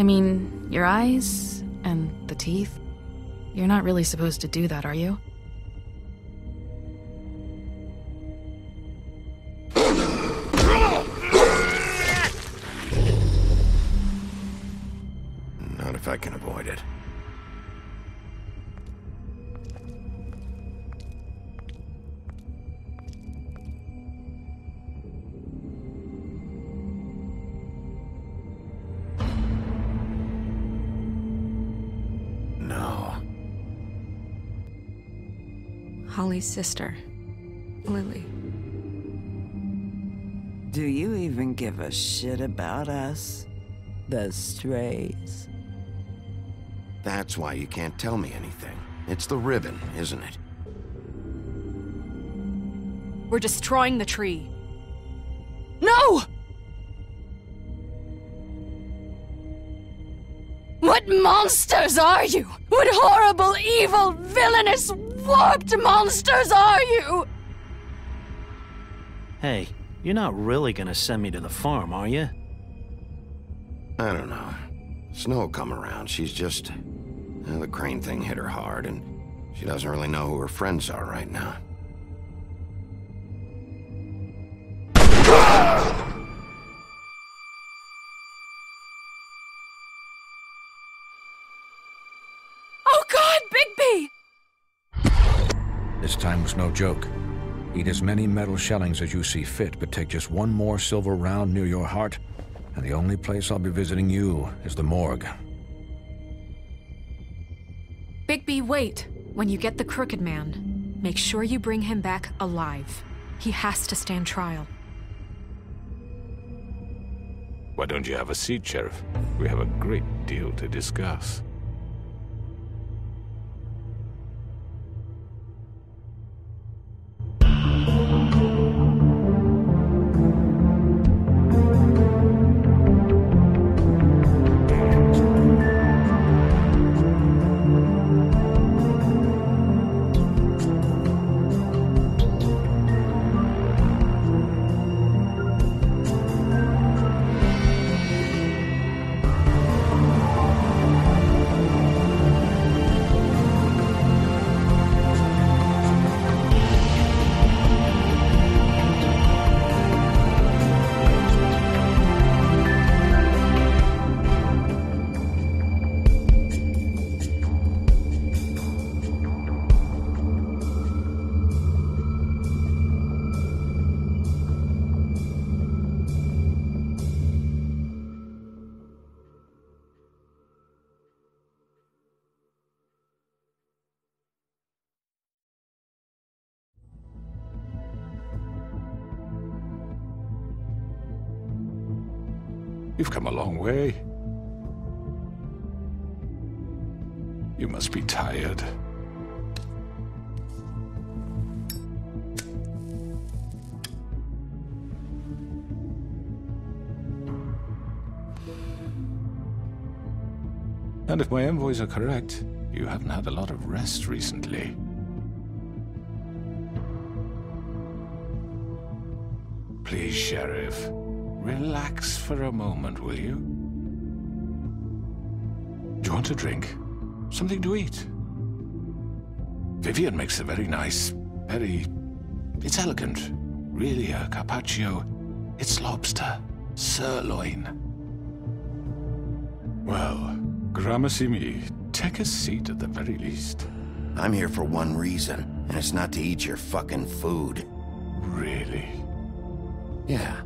I mean, your eyes and the teeth. You're not really supposed to do that, are you? Not if I can avoid it. Holly's sister, Lily. Do you even give a shit about us, the strays? That's why you can't tell me anything. It's the ribbon, isn't it? We're destroying the tree. No! What monsters are you? What horrible, evil, villainous, warped monsters are you? Hey, you're not really gonna send me to the farm, are you? I don't know. Snow come around, she's just... the crane thing hit her hard, and she doesn't really know who her friends are right now. Oh God, Bigby! This time was no joke. Eat as many metal shellings as you see fit, but take just one more silver round near your heart, and the only place I'll be visiting you is the morgue. Bigby, wait. When you get the Crooked Man, make sure you bring him back alive. He has to stand trial. Why don't you have a seat, Sheriff? We have a great deal to discuss. You've come a long way. You must be tired. And if my envoys are correct, you haven't had a lot of rest recently. Please, Sheriff. Relax for a moment, will you? Do you want a drink? Something to eat? Vivian makes a very nice, it's elegant. Really a carpaccio. It's lobster. Sirloin. Well, gramercy me. Take a seat at the very least. I'm here for one reason, and it's not to eat your fucking food. Really? Yeah.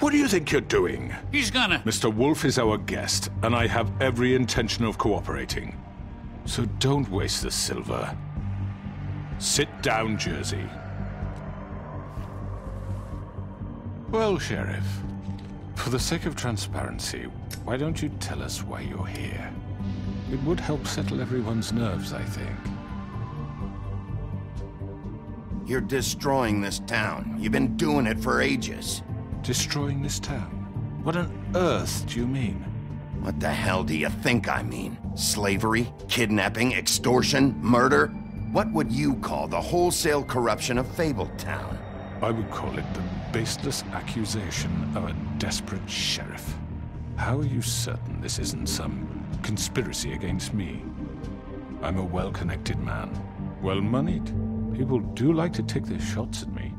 What do you think you're doing? He's gonna... Mr. Wolf is our guest, and I have every intention of cooperating. So don't waste the silver. Sit down, Jersey. Well, Sheriff, for the sake of transparency, why don't you tell us why you're here? It would help settle everyone's nerves, I think. You're destroying this town. You've been doing it for ages. Destroying this town? What on earth do you mean? What the hell do you think I mean? Slavery, kidnapping, extortion, murder? What would you call the wholesale corruption of Fabletown? I would call it the baseless accusation of a desperate sheriff. How are you certain this isn't some conspiracy against me? I'm a well-connected man, well-moneyed. People do like to take their shots at me.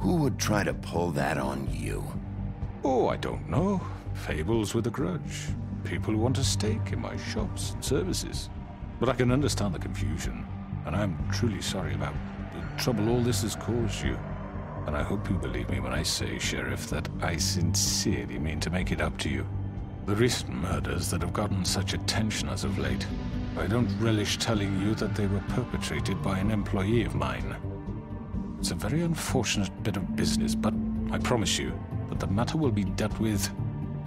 Who would try to pull that on you? Oh, I don't know. Fables with a grudge. People who want a stake in my shops and services. But I can understand the confusion, and I'm truly sorry about the trouble all this has caused you. And I hope you believe me when I say, Sheriff, that I sincerely mean to make it up to you. The recent murders that have gotten such attention as of late, I don't relish telling you that they were perpetrated by an employee of mine. It's a very unfortunate bit of business, but I promise you that the matter will be dealt with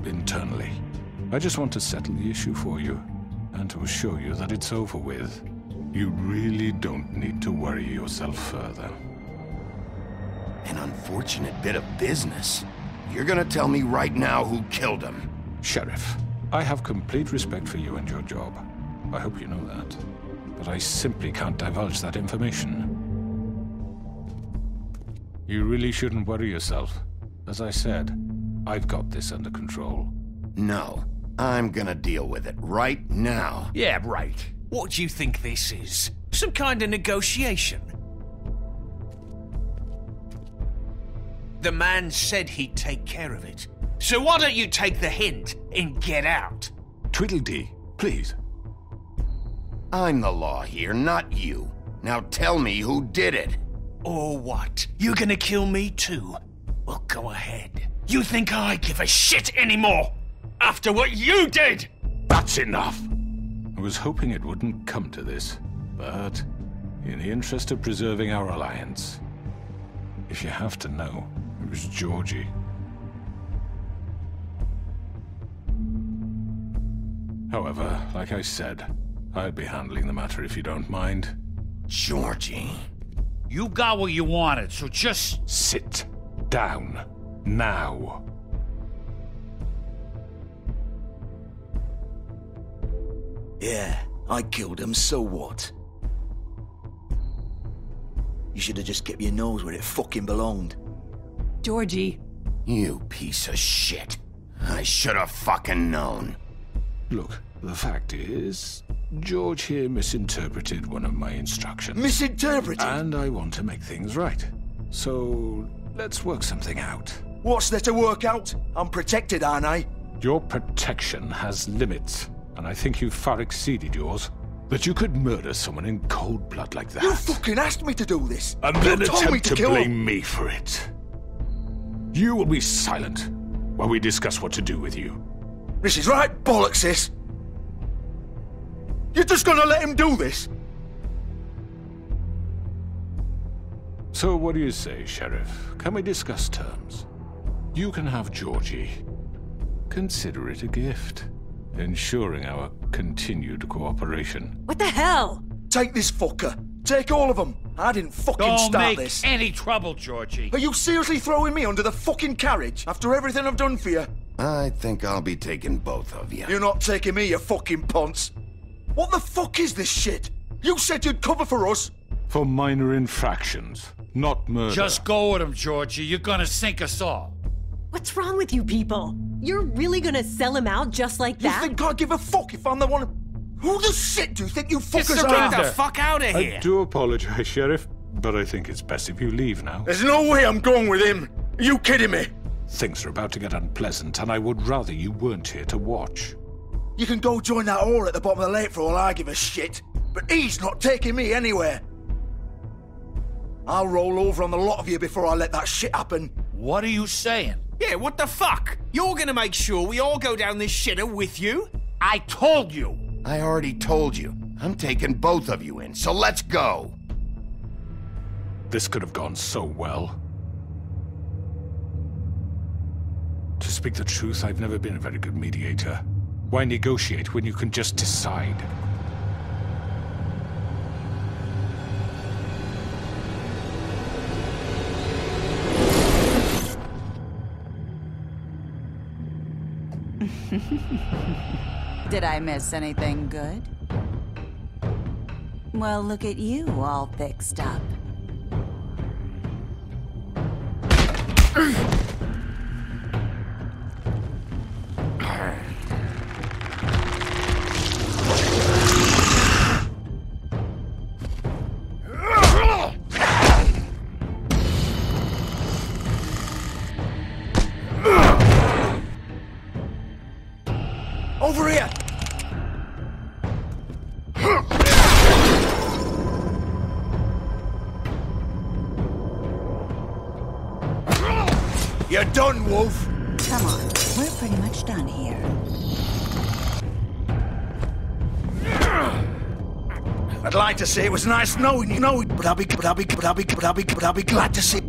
internally. I just want to settle the issue for you, and to assure you that it's over with. You really don't need to worry yourself further. An unfortunate bit of business? You're gonna tell me right now who killed him? Sheriff, I have complete respect for you and your job. I hope you know that. But I simply can't divulge that information. You really shouldn't worry yourself. As I said, I've got this under control. No, I'm gonna deal with it right now. Yeah, right. What do you think this is? Some kind of negotiation? The man said he'd take care of it. So why don't you take the hint and get out? Tweedledee, please. I'm the law here, not you. Now tell me who did it. Or what? You're gonna kill me too? Well, go ahead. You think I give a shit anymore? After what you did? That's enough! I was hoping it wouldn't come to this, but in the interest of preserving our alliance, if you have to know, it was Georgie. However, like I said, I'll be handling the matter if you don't mind. Georgie? You got what you wanted, so just... sit down. Now. Yeah, I killed him, so what? You should have just kept your nose where it fucking belonged. Georgie. You piece of shit. I should have fucking known. Look, the fact is... George here misinterpreted one of my instructions. Misinterpreted? And I want to make things right. So, let's work something out. What's there to work out? I'm protected, aren't I? Your protection has limits, and I think you've far exceeded yours. That you could murder someone in cold blood like that. You fucking asked me to do this! And then attempt to blame me for it. You will be silent while we discuss what to do with you. This is right bollocks, sis! You're just gonna let him do this? So what do you say, Sheriff? Can we discuss terms? You can have Georgie. Consider it a gift, ensuring our continued cooperation. What the hell? Take this fucker. Take all of them. I didn't fucking start this. Don't make any trouble, Georgie. Are you seriously throwing me under the fucking carriage after everything I've done for you? I think I'll be taking both of you. You're not taking me, you fucking ponce. What the fuck is this shit? You said you'd cover for us! For minor infractions, not murder. Just go with him, Georgie. You're gonna sink us all. What's wrong with you people? You're really gonna sell him out just like that? You think I give a fuck if I'm the one... Who the shit do you think you fuckers are? Get the fuck out of here! I do apologize, Sheriff, but I think it's best if you leave now. There's no way I'm going with him! Are you kidding me? Things are about to get unpleasant, and I would rather you weren't here to watch. You can go join that whore at the bottom of the lake for all I give a shit, but he's not taking me anywhere. I'll roll over on the lot of you before I let that shit happen. What are you saying? Yeah, what the fuck? You're gonna make sure we all go down this shitter with you? I told you! I already told you. I'm taking both of you in, so let's go. This could have gone so well. To speak the truth, I've never been a very good mediator. Why negotiate when you can just decide? Did I miss anything good? Well, look at you all fixed up. Done, Wolf! Come on, we're pretty much done here. I'd like to say it was nice knowing you, but I'll be glad to see.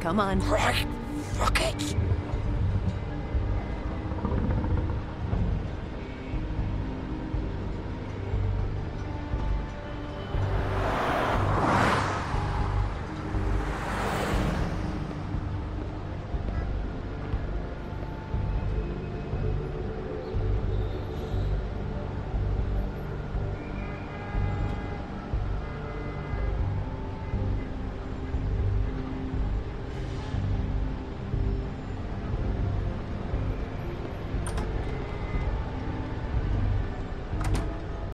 Come on. Fuck it.